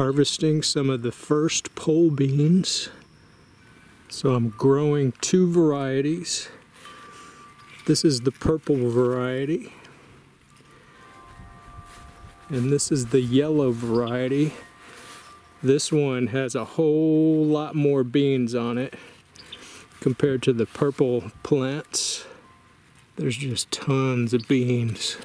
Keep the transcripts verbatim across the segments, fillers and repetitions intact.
harvesting some of the first pole beans. So I'm growing two varieties. This is the purple variety, and this is the yellow variety. This one has a whole lot more beans on it compared to the purple plants. There's just tons of beans.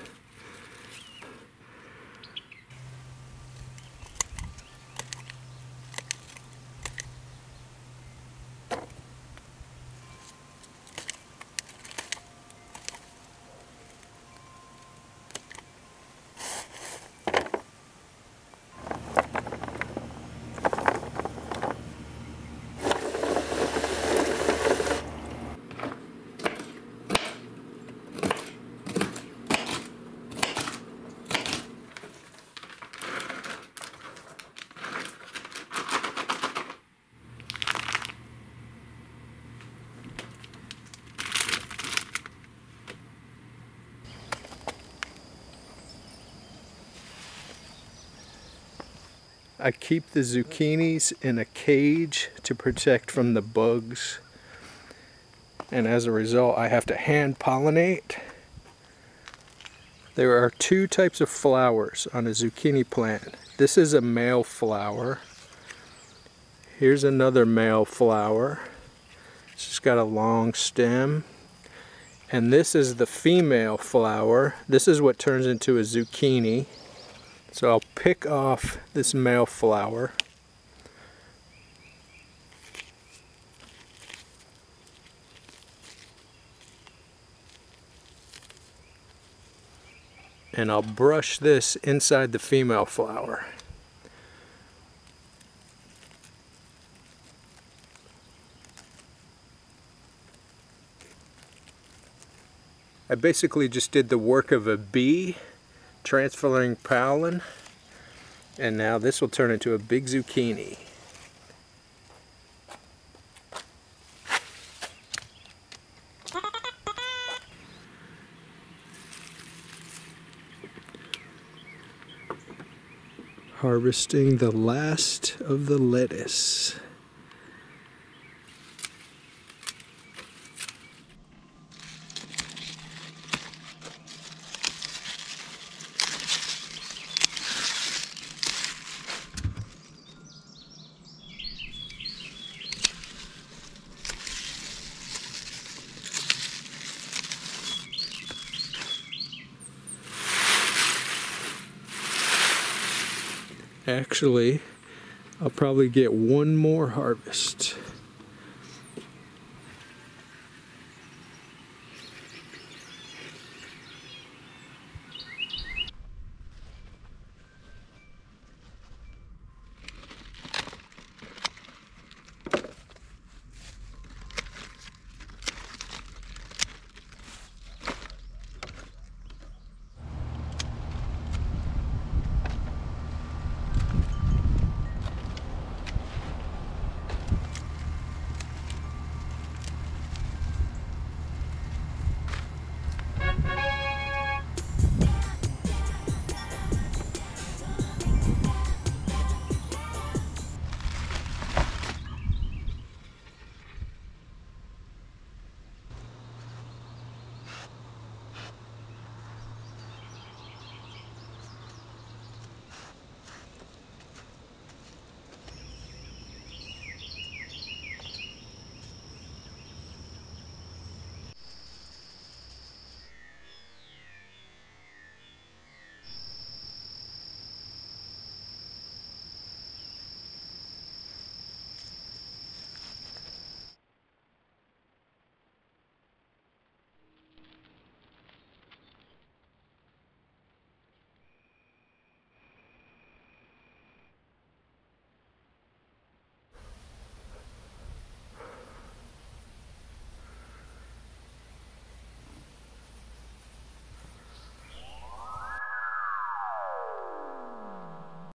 I keep the zucchinis in a cage to protect from the bugs, and as a result I have to hand pollinate. There are two types of flowers on a zucchini plant. This is a male flower. Here's another male flower. It's just got a long stem. And this is the female flower. This is what turns into a zucchini. So I'll pick off this male flower. And I'll brush this inside the female flower. I basically just did the work of a bee, transferring pollen, and now this will turn into a big zucchini. Harvesting the last of the lettuce. Actually, I'll probably get one more harvest.